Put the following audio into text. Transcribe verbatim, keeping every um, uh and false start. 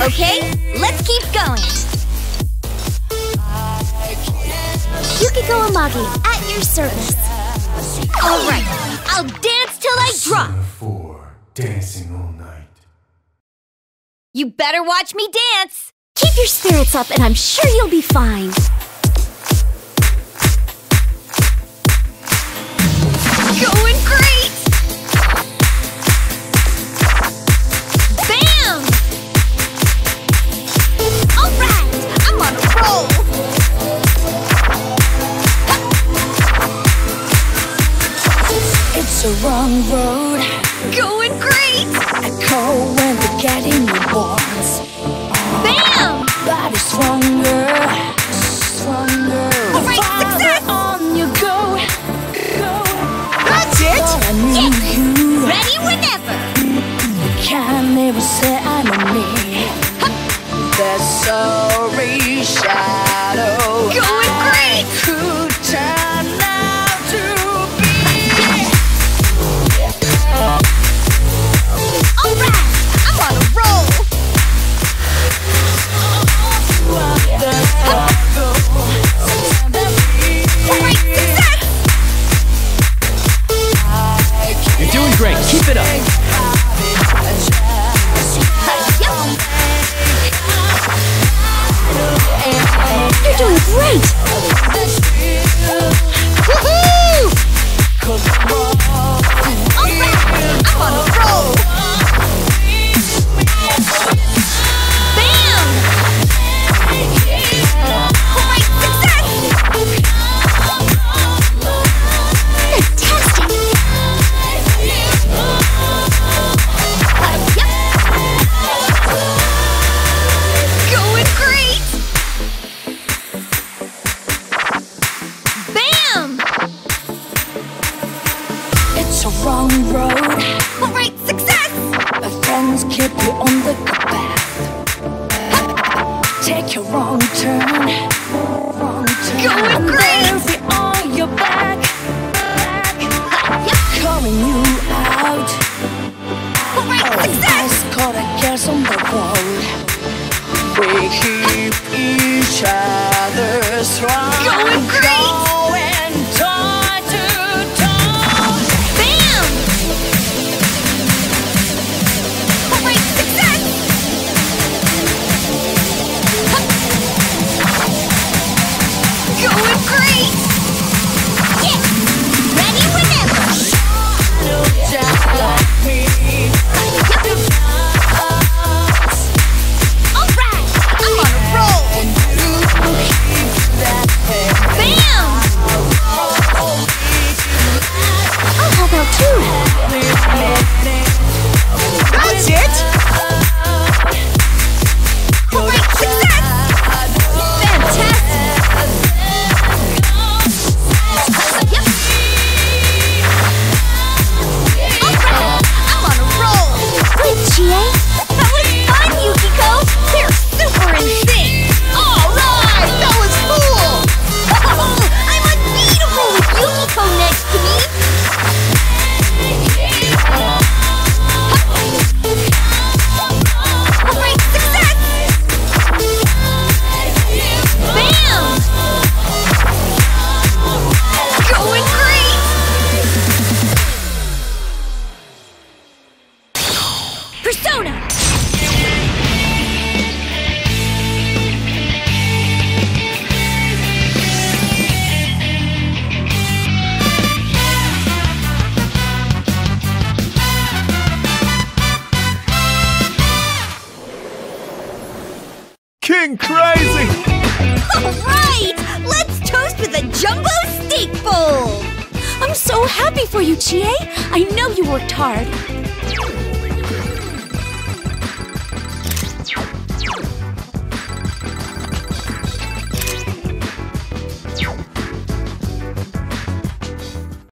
Okay, let's keep going. Yukiko Amagi, at your service. All right, I'll dance till I drop. Four, dancing all night. You better watch me dance. Keep your spirits up, and I'm sure you'll be fine. Going great! Bam! All right, I'm on a roll. It's a wrong road. Going great! I call when the cat in the walls. Bam! Body stronger, stronger. All right, success! On you go. Yes. Ready whenever. You can never say I'm a me. That sorry shadow. Going great. Could turn out to be. All right, I'm on a roll. All right, success. You're doing great. Keep it up. You're doing great. Woohoo! All right, I'm on a roll. Bam! All right, success! Fantastic! Wrong road. All right, success. My friends keep you on the good path. Take your wrong turn. Wrong turn. Going great. And they'll be on your back. back. Yep. Calling you out. All right, oh, success. Nice caught a guess on the wall. We keep each other's wrong. Going great. Going toe to toe. Going great! Yeah! Ready whenever! Just like me. All right! I'm on a roll! Bam! Oh, how about two? That's it! All right, success! Fantastic! Chie, that was fun, Yukiko! They're super in sync! Alright, that was cool! Oh, I'm unbeatable with Yukiko next to me! Alright, success! Bam! Going great! Persona! King Crazy! Alright! Let's toast with a jumbo steak bowl! I'm so happy for you, Chie! I know you worked hard.